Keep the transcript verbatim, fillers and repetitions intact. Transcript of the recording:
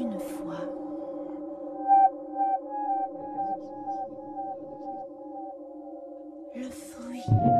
une fois. Le fruit.